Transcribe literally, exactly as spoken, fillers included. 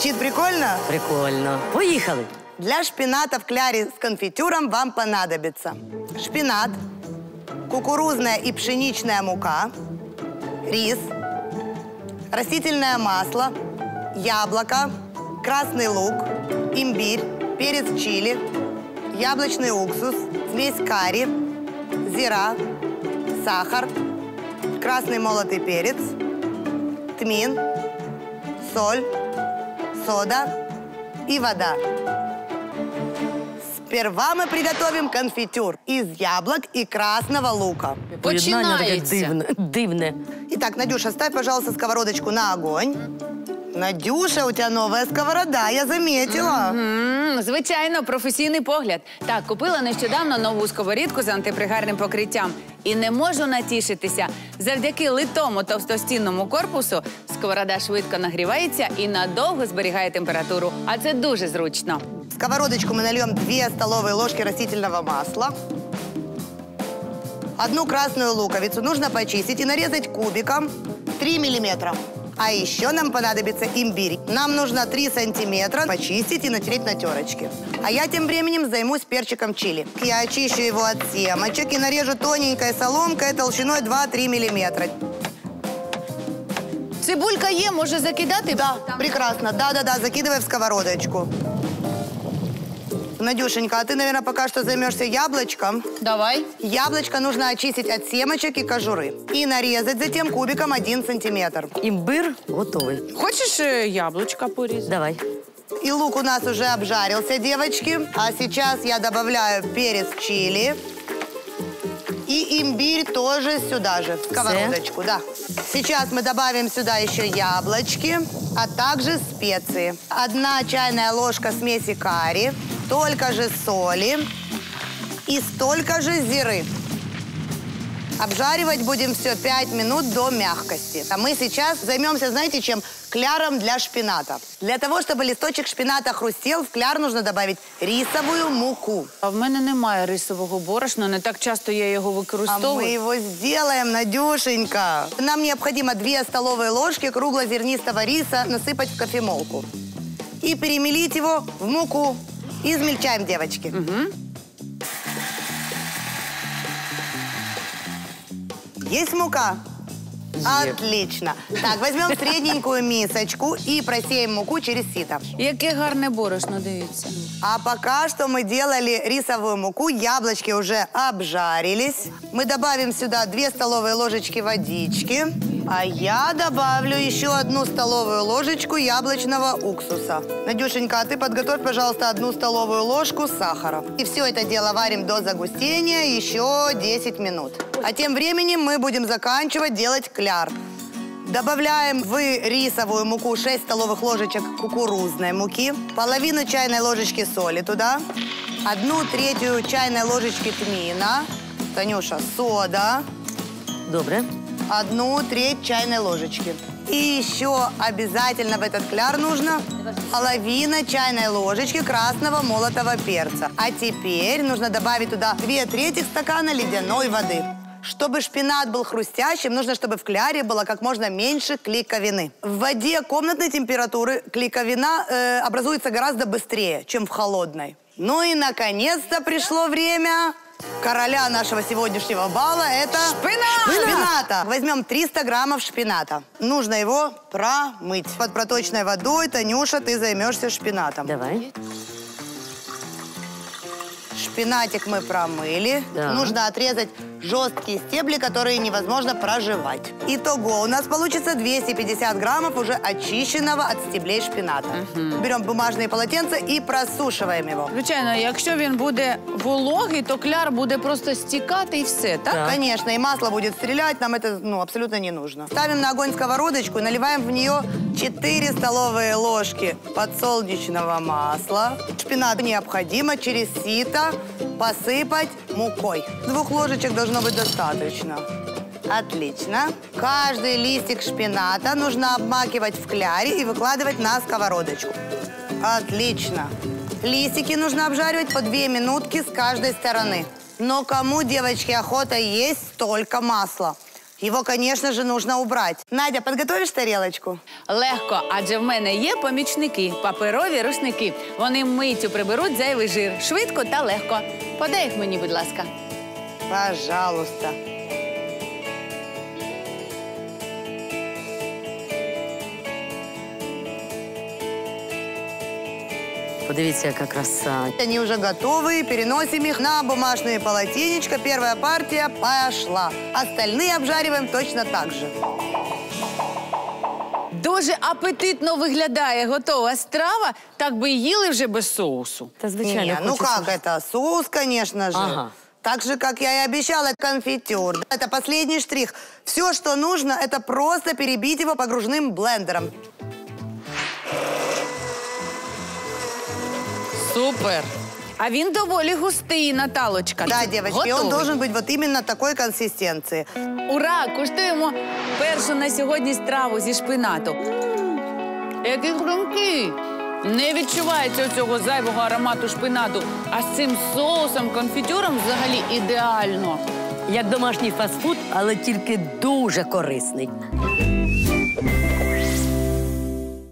Звучит прикольно? Прикольно. Поехали. Для шпината в кляре с конфитюром вам понадобится шпинат, кукурузная и пшеничная мука, рис, растительное масло, яблоко, красный лук, имбирь, перец чили, яблочный уксус, смесь карри, зира, сахар, красный молотый перец, тмин, соль, сода и вода. Сперва мы приготовим конфитюр из яблок и красного лука. Починаете. Дивно. Итак, Надюша, ставь, пожалуйста, сковородочку на огонь. Надюша, у тебя новая сковорода, я заметила. Mm-hmm. Звичайно, професійний погляд. Так, купила нещодавно нову сковорідку з антипригарним покриттям. І не можу натішитися. Завдяки литому товстостінному корпусу сковорода швидко нагрівається і надовго зберігає температуру. А це дуже зручно. В сковородочку ми нальємо две столовые ложки растительного масла, одну красную луковицу нужно почистить и нарезать кубиком три миллиметра. А еще нам понадобится имбирь. Нам нужно три сантиметра почистить и натереть на терочке. А я тем временем займусь перчиком чили. Я очищу его от семечек и нарежу тоненькой соломкой толщиной два-три миллиметра. Цибулька е, можно закидать? Да, прекрасно. Да-да-да, закидывай в сковородочку. Надюшенька, а ты, наверное, пока что займешься яблочком. Давай. Яблочко нужно очистить от семечек и кожуры. И нарезать затем кубиком один сантиметр. Имбирь готовый. Хочешь яблочко порезать? Давай. И лук у нас уже обжарился, девочки. А сейчас я добавляю перец чили. И имбирь тоже сюда же, в сковородочку. Да. Сейчас мы добавим сюда еще яблочки, а также специи. Одна чайная ложка смеси карри. Столько же соли и столько же зиры. Обжаривать будем все пять минут до мягкости. А мы сейчас займемся, знаете, чем? Кляром для шпината. Для того, чтобы листочек шпината хрустел, в кляр нужно добавить рисовую муку. А в мене немає рисового борошна, не так часто я его використовую. А мы его сделаем, Надюшенька. Нам необходимо две столовые ложки круглозернистого риса насыпать в кофемолку. И перемелить его в муку. Измельчаем, девочки. Угу. Есть мука? Е. Отлично. Так, возьмем средненькую мисочку и просеем муку через сито. Какие гарне борошно, дивіться. А пока что мы делали рисовую муку, яблочки уже обжарились. Мы добавим сюда две столовые ложечки водички. А я добавлю еще одну столовую ложечку яблочного уксуса. Надюшенька, а ты подготовь, пожалуйста, одну столовую ложку сахара. И все это дело варим до загустения еще десять минут. А тем временем мы будем заканчивать делать кляр. Добавляем в рисовую муку шесть столовых ложечек кукурузной муки, половину чайной ложечки соли туда, одну третью чайной ложечки тмина, Танюша, сода. Добре. Одну треть чайной ложечки. И еще обязательно в этот кляр нужно половина чайной ложечки красного молотого перца. А теперь нужно добавить туда две трети стакана ледяной воды. Чтобы шпинат был хрустящим, нужно, чтобы в кляре было как можно меньше клейковины. В воде комнатной температуры клейковина э, образуется гораздо быстрее, чем в холодной. Ну и, наконец-то, пришло время... Короля нашего сегодняшнего бала это... Шпинат! Шпината! Возьмем триста граммов шпината. Нужно его промыть. Под проточной водой, Танюша, ты займешься шпинатом. Давай. Шпинатик мы промыли. Да. Нужно отрезать жесткие стебли, которые невозможно прожевать. Итого у нас получится двести пятьдесят граммов уже очищенного от стеблей шпината. Угу. Берем бумажные полотенца и просушиваем его. Звичайно, если он будет вологий, то кляр будет просто стекать и все, так? Да. Конечно, и масло будет стрелять, нам это ну, абсолютно не нужно. Ставим на огонь сковородочку и наливаем в нее четыре столовые ложки подсолнечного масла. Шпинат необходимо через сито посыпать мукой. Двух ложечек должно быть достаточно. Отлично. Каждый листик шпината нужно обмакивать в кляре и выкладывать на сковородочку. Отлично. Листики нужно обжаривать по две минутки с каждой стороны. Но кому, девочки, охота есть столько масла? Его, конечно же, нужно убрать. Надя, подготовишь тарелочку? Легко, адже в мене є помічники, паперові рушники. Вони миттю приберуть зайвий жир. Швидко та легко. Подай їх мені, будь ласка. Пожалуйста. Подивіться, яка краса. Они уже готовы, переносим их на бумажные полотенечко. Первая партия пошла. Остальные обжариваем точно так же. Дуже апетитно виглядає готова страва, так би їли вже без соусу. Та звичайно. Не, ну как это, соус, конечно же. Ага. Так же, как я и обещала, конфитюр. Это последний штрих. Все, что нужно, это просто перебить его погружным блендером. Супер! А він доволі густий, Наталочка. Да, девочки, он должен быть вот именно такой консистенции. Ура! Куштуємо першу на сьогодні страву зі шпинату. Який хрумкий! Не відчувається цього зайвого аромату шпинату, а з цим соусом, конфітюром взагалі ідеально. Як домашній фастфуд, але тільки дуже корисний.